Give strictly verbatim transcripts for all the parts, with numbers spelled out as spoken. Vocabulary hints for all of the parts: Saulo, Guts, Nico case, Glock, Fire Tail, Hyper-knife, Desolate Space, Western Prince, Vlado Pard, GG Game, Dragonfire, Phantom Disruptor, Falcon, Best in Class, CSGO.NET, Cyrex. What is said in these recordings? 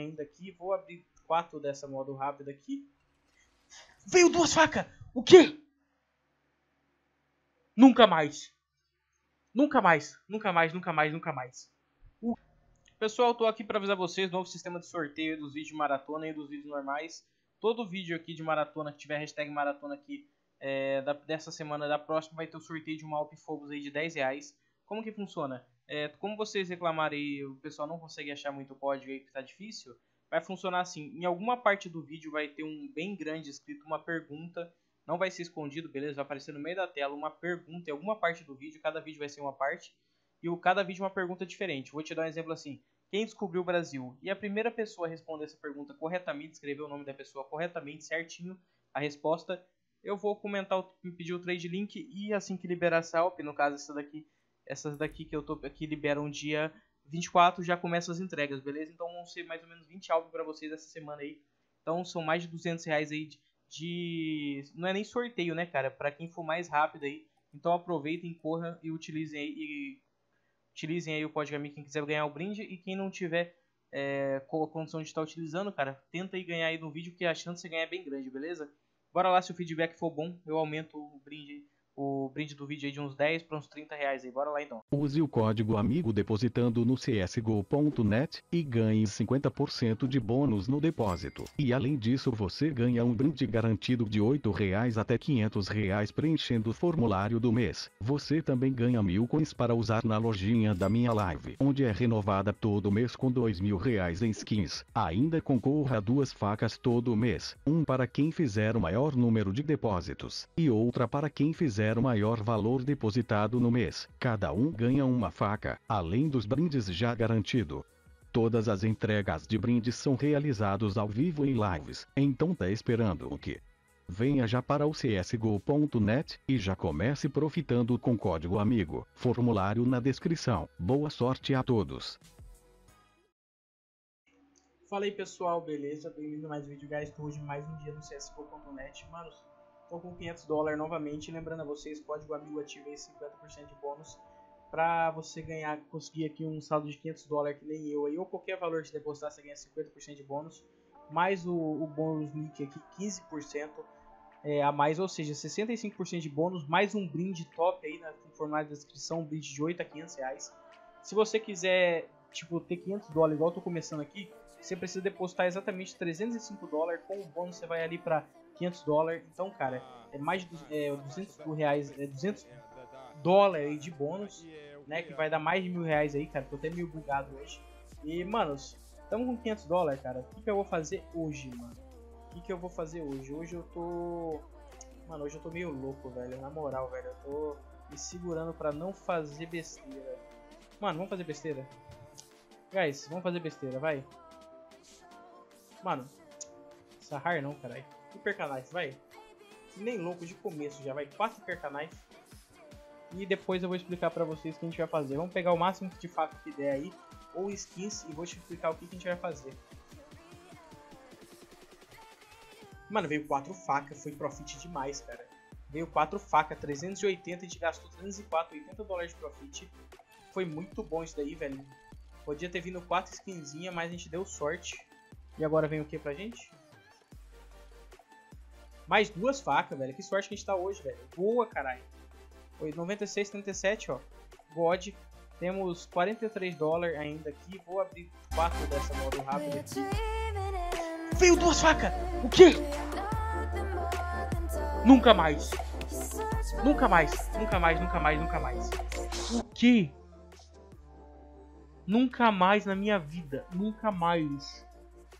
ainda aqui. Vou abrir quatro dessa modo rápido aqui. Veio duas facas! O quê? Nunca mais. Nunca mais. Nunca mais, nunca mais, nunca mais. Uh. Pessoal, tô aqui para avisar vocês. Novo sistema de sorteio dos vídeos de maratona e dos vídeos normais. Todo vídeo aqui de maratona, que tiver hashtag maratona aqui é, da, dessa semana, da próxima, vai ter o sorteio de uma Alp Fogos aí de dez reais. Como que funciona? É, como vocês reclamaram aí, o pessoal não consegue achar muito código aí que tá difícil, vai funcionar assim. Em alguma parte do vídeo vai ter um bem grande escrito, uma pergunta. Não vai ser escondido, beleza? Vai aparecer no meio da tela uma pergunta em alguma parte do vídeo. Cada vídeo vai ser uma parte. E o, cada vídeo uma pergunta diferente. Vou te dar um exemplo assim. Quem descobriu o Brasil? E a primeira pessoa a responder essa pergunta corretamente, escrever o nome da pessoa corretamente, certinho, a resposta, eu vou comentar, me pedir o trade link, e assim que liberar essa A L P, no caso essa daqui, essas daqui que eu tô aqui liberam dia vinte e quatro, já começam as entregas, beleza? Então vão ser mais ou menos vinte A L P para vocês essa semana aí. Então são mais de duzentos reais aí de, de... não é nem sorteio, né, cara? Para quem for mais rápido aí. Então aproveitem, corram e utilizem aí... E... utilizem aí o código A M I quem quiser ganhar o brinde, e quem não tiver é, com a condição de estar utilizando, cara, tenta aí ganhar aí no vídeo, que a chance de você ganhar é bem grande, beleza? Bora lá, se o feedback for bom, eu aumento o brinde, o brinde do vídeo aí de uns dez para uns trinta reais aí, bora lá então. Use o código amigo depositando no c s g o ponto net e ganhe cinquenta por cento de bônus no depósito. E além disso você ganha um brinde garantido de oito reais até quinhentos reais preenchendo o formulário do mês. Você também ganha mil coins para usar na lojinha da minha live, onde é renovada todo mês com dois mil reais em skins. Ainda concorra a duas facas todo mês, um para quem fizer o maior número de depósitos e outra para quem fizer o maior valor depositado no mês. Cada um ganha uma faca, além dos brindes já garantido. Todas as entregas de brindes são realizadas ao vivo em lives, então tá esperando o quê? Venha já para o c s g o ponto net e já comece profitando com código amigo, formulário na descrição. Boa sorte a todos! Fala aí pessoal, beleza? Bem-vindo a mais um vídeo, guys. Estou hoje mais um dia no c s g o ponto net, mano. Estou com quinhentos dólares novamente, lembrando a vocês, código amigo ativa aí, cinquenta por cento de bônus para você ganhar, conseguir aqui um saldo de quinhentos dólares que nem eu aí, ou qualquer valor que depositar você ganha cinquenta por cento de bônus, mais o, o bônus Nick aqui, quinze por cento é, a mais, ou seja, sessenta e cinco por cento de bônus, mais um brinde top aí na formulário da descrição, um brinde de oito a quinhentos reais. Se você quiser, tipo, ter quinhentos dólares igual eu tô começando aqui, você precisa depositar exatamente trezentos e cinco dólares, com o bônus você vai ali para quinhentos dólares, então cara, é mais de é, duzentos reais, é duzentos dólares de bônus, né, que vai dar mais de mil reais aí, cara, tô até meio bugado hoje. E, manos, estamos com quinhentos dólares, cara, o que que eu vou fazer hoje, mano? O que que eu vou fazer hoje? Hoje eu tô... Mano, hoje eu tô meio louco, velho, na moral, velho, eu tô me segurando pra não fazer besteira. Mano, vamos fazer besteira? Guys, vamos fazer besteira, vai. Mano, Sahar não, caralho. Hyper-knife, vai. Que nem louco de começo já, vai. Quatro Hyper-knife. E depois eu vou explicar pra vocês o que a gente vai fazer. Vamos pegar o máximo de faca que der aí, ou skins, e vou te explicar o que a gente vai fazer. Mano, veio quatro facas, foi profit demais, cara. Veio quatro facas, trezentos e oitenta, a gente gastou trezentos e quatro, oitenta dólares de profit. Foi muito bom isso daí, velho. Podia ter vindo quatro skinzinhas, mas a gente deu sorte. E agora vem o que pra gente? Mais duas facas, velho. Que sorte que a gente tá hoje, velho. Boa, caralho. Foi noventa e seis, trinta e sete, ó. God. Temos quarenta e três dólares ainda aqui. Vou abrir quatro dessa modo rápida aqui. Veio duas facas! O quê? Nunca mais. Nunca mais. Nunca mais, nunca mais, nunca mais. O quê? Nunca mais na minha vida. Nunca mais.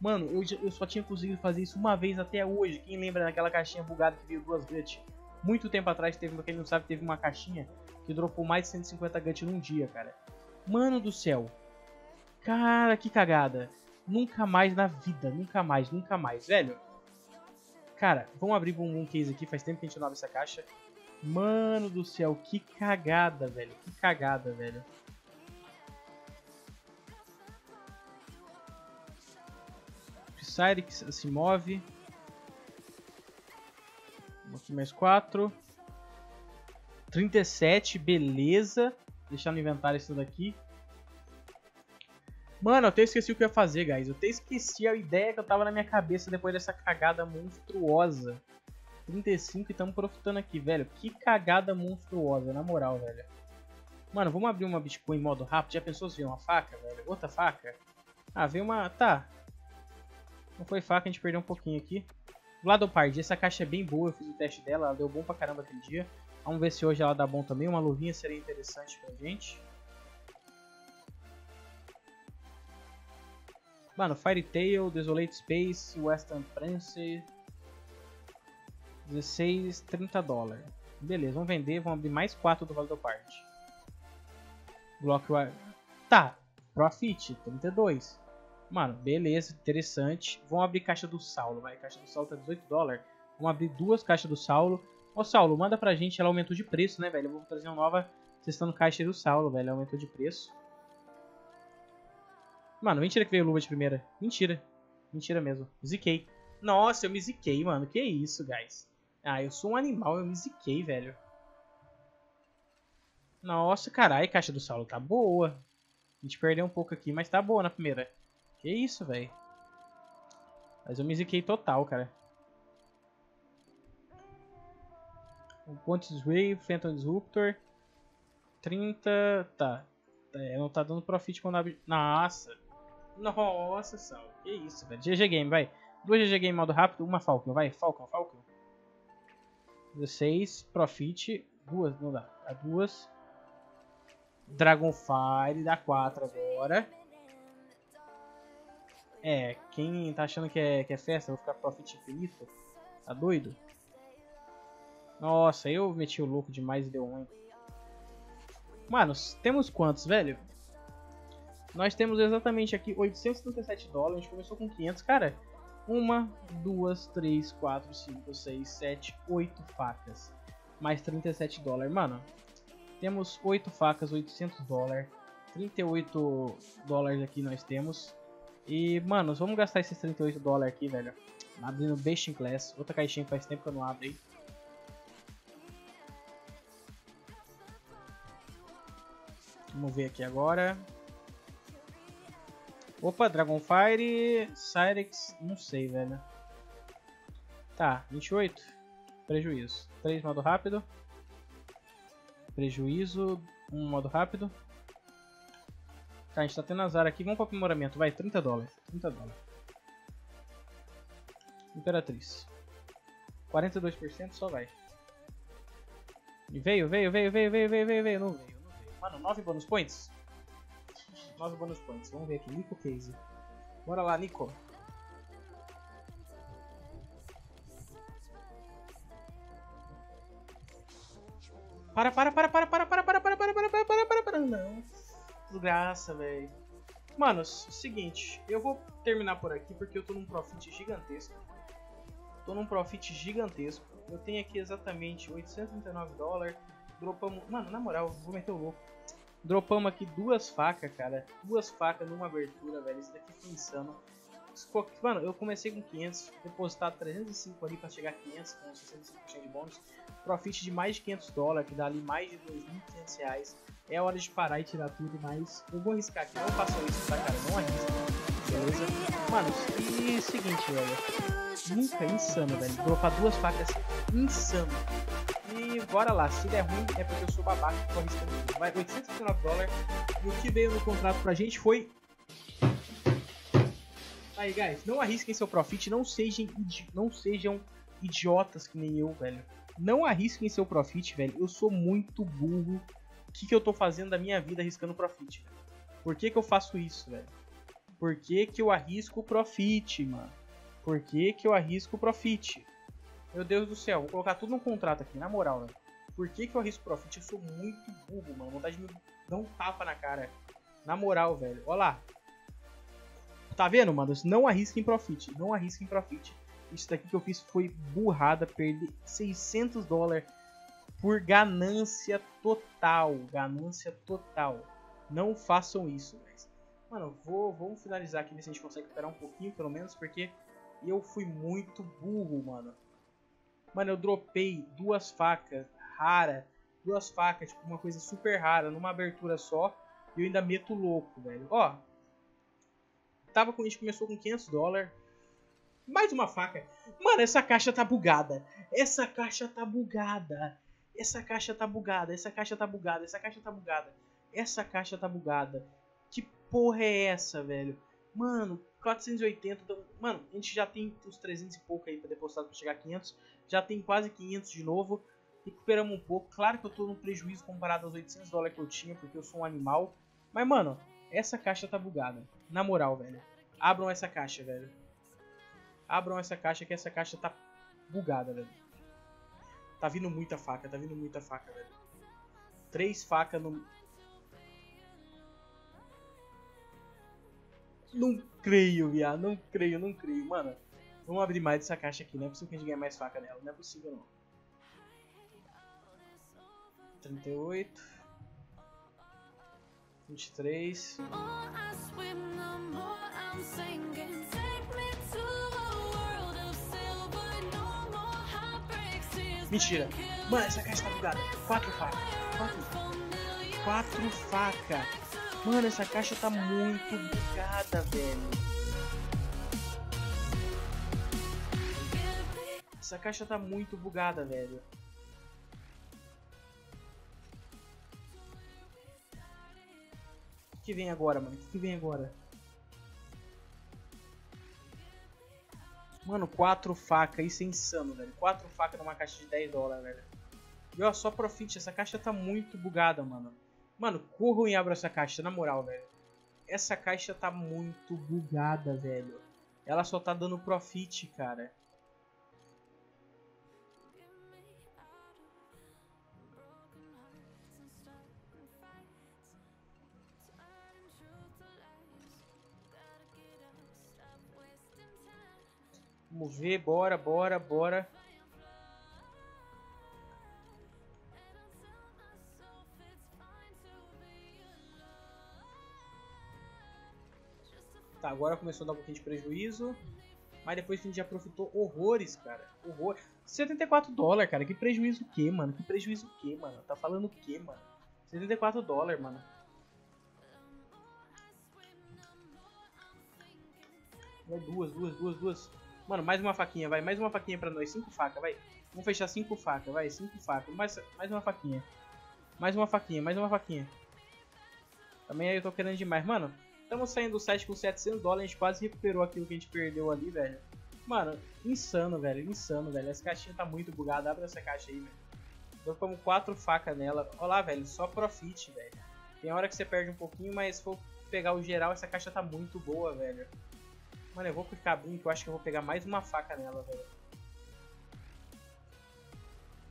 Mano, eu, eu só tinha conseguido fazer isso uma vez até hoje. Quem lembra daquela caixinha bugada que veio duas Guts? Muito tempo atrás, teve, pra quem não sabe, teve uma caixinha que dropou mais de cento e cinquenta Guts num dia, cara. Mano do céu. Cara, que cagada. Nunca mais na vida. Nunca mais, nunca mais, velho. Cara, vamos abrir um, um case aqui. Faz tempo que a gente não abre essa caixa. Mano do céu, que cagada, velho. Que cagada, velho. Cyrex se move. Aqui mais quatro. trinta e sete, beleza. Deixar no inventário isso daqui. Mano, eu até esqueci o que eu ia fazer, guys. Eu até esqueci a ideia que eu tava na minha cabeça depois dessa cagada monstruosa. trinta e cinco e tamo profitando aqui, velho. Que cagada monstruosa, na moral, velho. Mano, vamos abrir uma Bitcoin em modo rápido. Já pensou se vier uma faca, velho? Outra faca? Ah, veio uma... Tá. Não foi faca, a gente perdeu um pouquinho aqui. Vlado Pard, essa caixa é bem boa. Eu fiz o teste dela, ela deu bom pra caramba aquele dia. Vamos ver se hoje ela dá bom também. Uma luvinha seria interessante pra gente. Mano, Fire Tail, Desolate Space, Western Prince. dezesseis, trinta dólares. Beleza, vamos vender. Vamos abrir mais quatro do Vlado Pard. Block Wire. Tá, Profit, trinta e dois. Mano, beleza, interessante. Vamos abrir caixa do Saulo, vai. Caixa do Saulo tá dezoito dólares. Vamos abrir duas caixas do Saulo. Ô, Saulo, manda pra gente. Ela aumentou de preço, né, velho? Eu vou trazer uma nova testando caixa do Saulo, velho. Ela aumentou de preço. Mano, mentira que veio luva de primeira. Mentira. Mentira mesmo. Ziquei. Nossa, eu me ziquei, mano. Que isso, guys. Ah, eu sou um animal. Eu me ziquei, velho. Nossa, caralho. Caixa do Saulo tá boa. A gente perdeu um pouco aqui, mas tá boa na primeira. Que isso, velho. Mas eu me ziquei total, cara. O Pontes Wave, Phantom Disruptor. trinta. Tá. É, não tá dando profit quando abre. Nossa. Nossa, Saulo. Que isso, velho. G G Game, vai. Duas G G Game modo rápido. Uma Falcon, vai. Falcon, Falcon. dezesseis. Profit. Duas, não dá. Dá duas. Dragonfire. Dá quatro agora. É, quem tá achando que é, que é festa, eu vou ficar profit infinito. Tá doido? Nossa, eu meti o louco demais e deu ruim. Mano, temos quantos, velho? Nós temos exatamente aqui oitocentos e trinta e sete dólares. A gente começou com quinhentos, cara. Uma, duas, três, quatro, cinco, seis, sete, oito facas. Mais trinta e sete dólares, mano. Temos oito facas, oitocentos dólares. trinta e oito dólares aqui nós temos. E, mano, vamos gastar esses trinta e oito dólares aqui, velho. Abrindo Best in Class. Outra caixinha que faz tempo que eu não abro aí. Vamos ver aqui agora. Opa, Dragonfire. Cyrex, não sei, velho. Tá, vinte e oito. Prejuízo. três modo rápido. Prejuízo. um modo rápido. Tá, a gente tá tendo azar aqui. Vamos pro aprimoramento. Vai, trinta dólares. trinta dólares. Imperatriz. quarenta e dois por cento só vai. E veio, veio, veio, veio, veio, veio, veio, veio. Não veio, não veio. Mano, nove bonus points. nove bonus points. Vamos ver aqui. Nico case. Bora lá, Nico. Para, para, para, para, para, para, para, para, para, para, para, para, para, para, não. Desgraça, velho. Manos, seguinte, eu vou terminar por aqui porque eu tô num profit gigantesco. Tô num profit gigantesco. Eu tenho aqui exatamente oitocentos e trinta e nove dólares. Dropamos. Mano, na moral, vou meter o louco. Dropamos aqui duas facas, cara. Duas facas numa abertura, velho. Isso daqui foi insano. Mano, eu comecei com quinhentos. Depositar trezentos e cinco ali pra chegar a quinhentos com sessenta e cinco por cento de bônus. Profit de mais de quinhentos dólares, que dá ali mais de dois mil e quinhentos reais. É hora de parar e tirar tudo, mas eu vou arriscar aqui. Não façam isso, tá, cara? Não arrisca. Beleza? Mano, e seguinte, velho. Nunca é insano, velho. Dropar duas facas insano. E bora lá. Se der ruim, é porque eu sou babaca com a risca mesmo. Vai, oitocentos e dezenove dólares. E o que veio no contrato pra gente foi... Aí, guys. Não arrisquem seu profit. Não sejam, idi... não sejam idiotas que nem eu, velho. Não arrisquem seu profit, velho. Eu sou muito burro. O que, que eu tô fazendo da minha vida arriscando profit, velho? Por que que eu faço isso, velho? Por que que eu arrisco profit, mano? Por que que eu arrisco profit? Meu Deus do céu, vou colocar tudo no contrato aqui, na moral, velho. Por que que eu arrisco profit? Eu sou muito burro, mano. Vontade de me dar um tapa na cara. Na moral, velho. Olha lá. Tá vendo, mano? Não arrisquem profit. Não arrisquem profit. Isso daqui que eu fiz foi burrada. Perdi seiscentos dólares. Por ganância total, ganância total. Não façam isso, guys. Mano, vou, vamos finalizar aqui, ver se a gente consegue esperar um pouquinho, pelo menos, porque eu fui muito burro, mano. Mano, eu dropei duas facas raras, duas facas, tipo, uma coisa super rara, numa abertura só, e eu ainda meto louco, velho. Ó, tava com, a gente começou com quinhentos dólares. Mais uma faca. Mano, essa caixa tá bugada. Essa caixa tá bugada. Essa caixa tá bugada. Essa caixa tá bugada. Essa caixa tá bugada. Essa caixa tá bugada. Que porra é essa, velho? Mano, quatrocentos e oitenta. Então, mano, a gente já tem uns trezentos e pouco aí pra depositar pra chegar a quinhentos. Já tem quase quinhentos de novo. Recuperamos um pouco. Claro que eu tô no prejuízo comparado aos oitocentos dólares que eu tinha, porque eu sou um animal. Mas, mano, essa caixa tá bugada. Na moral, velho. Abram essa caixa, velho. Abram essa caixa, que essa caixa tá bugada, velho. Tá vindo muita faca, tá vindo muita faca, velho. Três facas no... Não creio, viado. Não creio, não creio. Mano, vamos abrir mais dessa caixa aqui. Não é possível que a gente ganhe mais faca nela. Não é possível, não. trinta e oito. vinte e três. Mentira. Mano, essa caixa tá bugada. Quatro facas. Quatro. Quatro facas. Mano, essa caixa tá muito bugada, velho. Essa caixa tá muito bugada, velho. O que vem agora, mano? O que vem agora? Mano, quatro facas, isso é insano, velho. Quatro facas numa caixa de dez dólares, velho. E ó, só profit, essa caixa tá muito bugada, mano. Mano, corram e abram essa caixa, na moral, velho. Essa caixa tá muito bugada, velho. Ela só tá dando profit, cara. Vamos ver, bora, bora, bora. Tá, agora começou a dar um pouquinho de prejuízo. Mas depois a gente já aproveitou horrores, cara. Horror. setenta e quatro dólares, cara. Que prejuízo o quê, mano? Que prejuízo o quê, mano? Tá falando o quê, mano? setenta e quatro dólares, mano. Duas, duas, duas, duas. Mano, mais uma faquinha, vai. Mais uma faquinha pra nós. Cinco facas, vai. Vamos fechar cinco facas, vai. Cinco facas. Mais, mais uma faquinha. Mais uma faquinha, mais uma faquinha. Também aí eu tô querendo demais. Mano, estamos saindo do site com setecentos dólares. A gente quase recuperou aquilo que a gente perdeu ali, velho. Mano, insano, velho. Insano, velho. Essa caixinha tá muito bugada. Abre essa caixa aí, velho. Eu como quatro facas nela. Olha lá, velho. Só profit, velho. Tem hora que você perde um pouquinho, mas se for pegar o geral, essa caixa tá muito boa, velho. Mano, eu vou clicar bem, que eu acho que eu vou pegar mais uma faca nela, velho.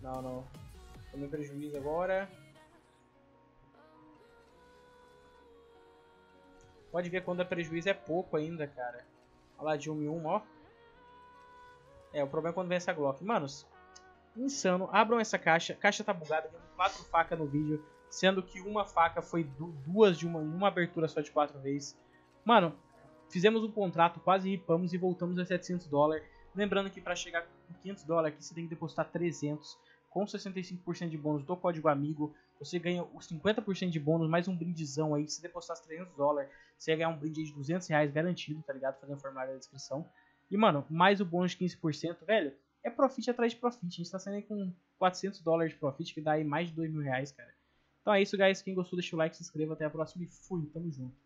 Não, não. Tomei prejuízo agora. Pode ver quando a prejuízo é pouco ainda, cara. Olha lá, de um em um, ó. É, o problema é quando vem essa Glock. Manos, insano. Abram essa caixa. Caixa tá bugada. Tem quatro facas no vídeo. Sendo que uma faca foi duas de uma, uma abertura só de quatro vezes. Mano... Fizemos um contrato, quase ripamos e voltamos a setecentos dólares. Lembrando que para chegar com quinhentos dólares aqui, você tem que depositar trezentos. Com sessenta e cinco por cento de bônus do código amigo, você ganha os cinquenta por cento de bônus, mais um brindezão aí. Se depositar trezentos dólares, você ia ganhar um brinde de duzentos reais garantido, tá ligado? Fazendo o formulário da descrição. E, mano, mais o bônus de quinze por cento, velho, é profit atrás de profit. A gente tá saindo aí com quatrocentos dólares de profit, que dá aí mais de dois mil reais, cara. Então é isso, guys. Quem gostou, deixa o like, se inscreva. Até a próxima e fui. Tamo junto.